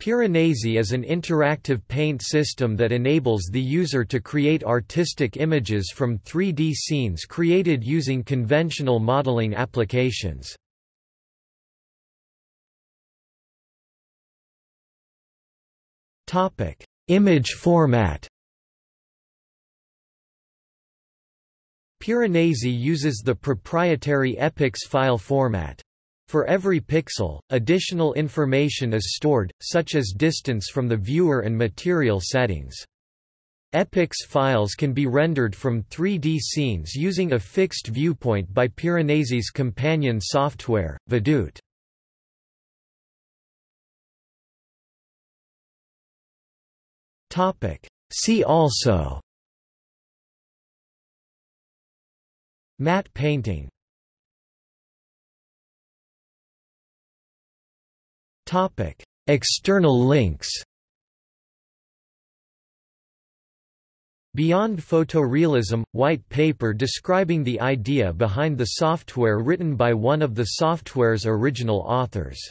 Piranesi is an interactive paint system that enables the user to create artistic images from 3D scenes created using conventional modeling applications. Image format. Piranesi uses the proprietary Epix file format. For every pixel, additional information is stored, such as distance from the viewer and material settings. Epix files can be rendered from 3D scenes using a fixed viewpoint by Piranesi's companion software, Vedute. See also: Matte painting. External links: Beyond Photorealism – white paper describing the idea behind the software written by one of the software's original authors.